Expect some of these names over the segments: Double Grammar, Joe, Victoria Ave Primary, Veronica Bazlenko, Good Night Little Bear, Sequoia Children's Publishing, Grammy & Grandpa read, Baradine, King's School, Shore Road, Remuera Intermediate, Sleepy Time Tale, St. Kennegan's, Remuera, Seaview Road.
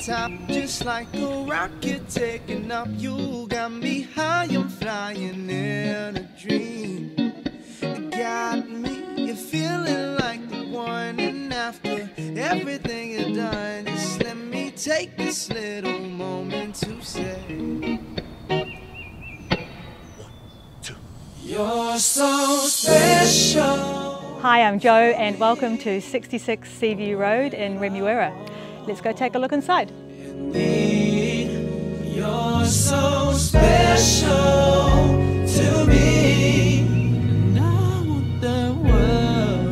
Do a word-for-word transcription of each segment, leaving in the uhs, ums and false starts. top, just like a rocket taking up. You got me high, I'm flying in a dream. You got me, you're feeling like the one. And after everything you've done, just let me take this little moment to say, one, two. You're so special. Hi, I'm Joe and welcome to sixty-six Seaview Road in Remuera. Let's go take a look inside. Indeed, you're so special to me, and I want the world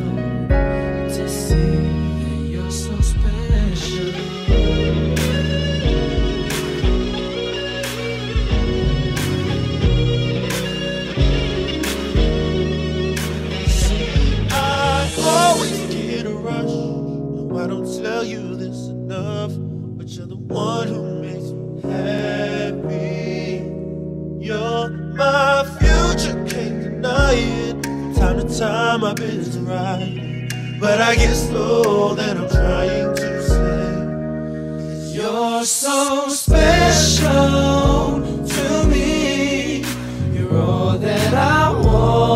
to see that you're so special. I always get a rush. I don't tell you this enough, but you're the one who makes me happy. You're my future, can't deny it. From time to time I've been right, but I get slow that I'm trying to say, you're so special to me. You're all that I want.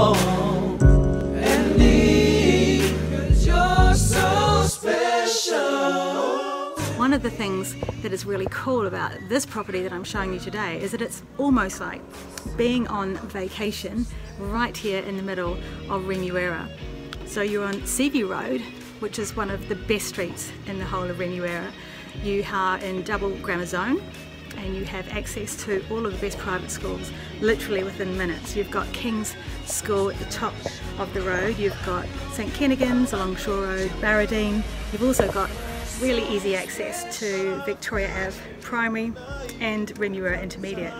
One of the things that is really cool about this property that I'm showing you today is that it's almost like being on vacation right here in the middle of Remuera. So you're on Seaview Road, which is one of the best streets in the whole of Remuera. You are in double grammar zone and you have access to all of the best private schools literally within minutes. You've got King's School at the top of the road, you've got Saint Kennegan's along Shore Road, Baradine, you've also got really easy access to Victoria Ave Primary and Remuera Intermediate.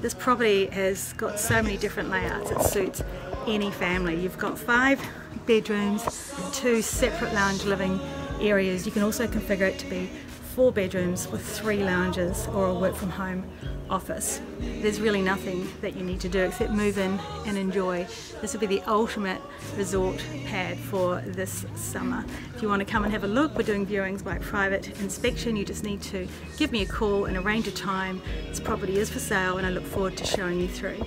This property has got so many different layouts, it suits any family. You've got five bedrooms, two separate lounge living areas. You can also configure it to be four bedrooms with three lounges or a work from home office. There's really nothing that you need to do except move in and enjoy. This will be the ultimate resort pad for this summer. If you want to come and have a look, we're doing viewings by private inspection. You just need to give me a call and arrange a time. This property is for sale and I look forward to showing you through.